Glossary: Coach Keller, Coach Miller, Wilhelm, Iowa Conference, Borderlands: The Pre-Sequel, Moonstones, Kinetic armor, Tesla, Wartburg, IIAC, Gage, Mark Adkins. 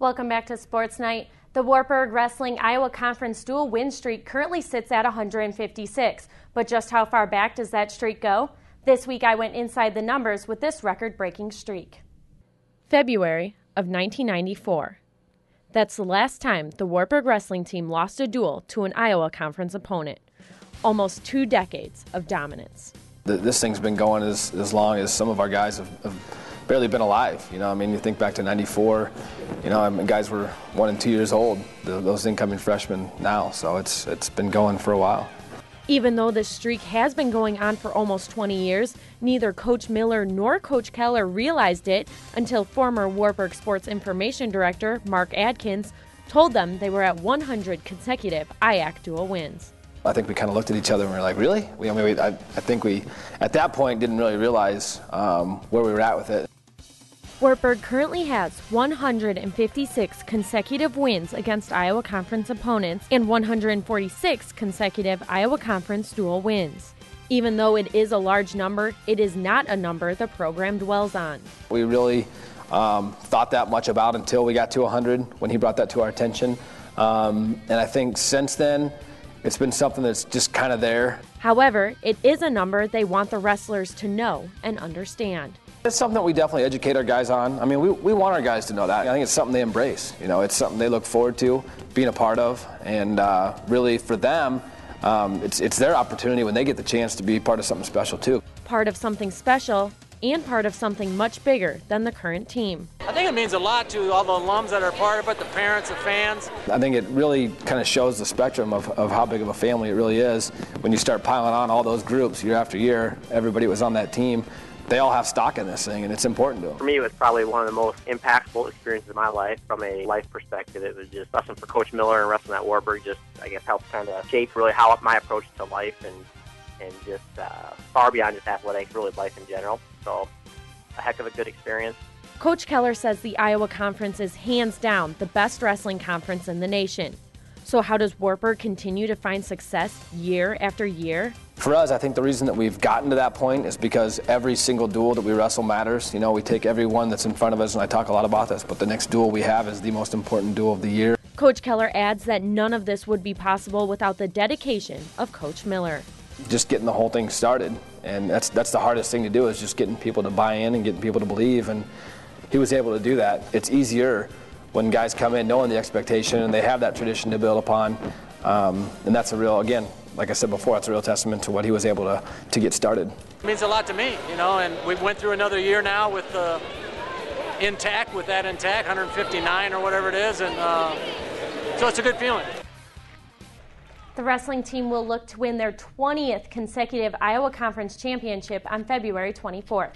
Welcome back to Sports Night. The Wartburg Wrestling Iowa Conference dual win streak currently sits at 156, but just how far back does that streak go? This week I went inside the numbers with this record-breaking streak. February of 1994. That's the last time the Wartburg wrestling team lost a duel to an Iowa Conference opponent. Almost 2 decades of dominance. This thing's been going as long as some of our guys have barely been alive. You know, I mean, you think back to 94, you know, I mean, guys were 1 and 2 years old, those incoming freshmen now, so it's been going for a while. Even though this streak has been going on for almost 20 years, neither Coach Miller nor Coach Keller realized it until former Wartburg Sports Information Director Mark Adkins told them they were at 100 consecutive IIAC dual wins. I think we kind of looked at each other and we were like, really? I think we, at that point, didn't really realize where we were at with it. Wartburg currently has 156 consecutive wins against Iowa Conference opponents and 146 consecutive Iowa Conference dual wins. Even though it is a large number, it is not a number the program dwells on. We really thought that much about until we got to 100 when he brought that to our attention. And I think since then, it's been something that's just kind of there. However, it is a number they want the wrestlers to know and understand. It's something that we definitely educate our guys on. I mean, we want our guys to know that. I think it's something they embrace. You know, it's something they look forward to being a part of. And really for them, it's their opportunity when they get the chance to be part of something special too. Part of something special and part of something much bigger than the current team. I think it means a lot to all the alums that are part of it, the parents, the fans. I think it really kind of shows the spectrum of how big of a family it really is. When you start piling on all those groups year after year, everybody that was on that team, they all have stock in this thing, and it's important to them. For me, it was probably one of the most impactful experiences of my life from a life perspective. It was just wrestling for Coach Miller and wrestling at Wartburg just, I guess, helped kind of shape really how my approach to life and just far beyond just athletics, really life in general. So a heck of a good experience. Coach Keller says the Iowa Conference is hands down the best wrestling conference in the nation. So how does Wartburg continue to find success year after year? For us, I think the reason that we've gotten to that point is because every single duel that we wrestle matters. You know, we take every one that's in front of us, and I talk a lot about this, but the next duel we have is the most important duel of the year. Coach Keller adds that none of this would be possible without the dedication of Coach Miller. Just getting the whole thing started, and that's the hardest thing to do, is just getting people to buy in and getting people to believe, and he was able to do that. It's easier when guys come in knowing the expectation and they have that tradition to build upon, and that's a real, again, like I said before, it's a real testament to what he was able to get started. It means a lot to me, you know, and we went through another year now with that intact, 159 or whatever it is, and so it's a good feeling. The wrestling team will look to win their 20th consecutive Iowa Conference championship on February 24th.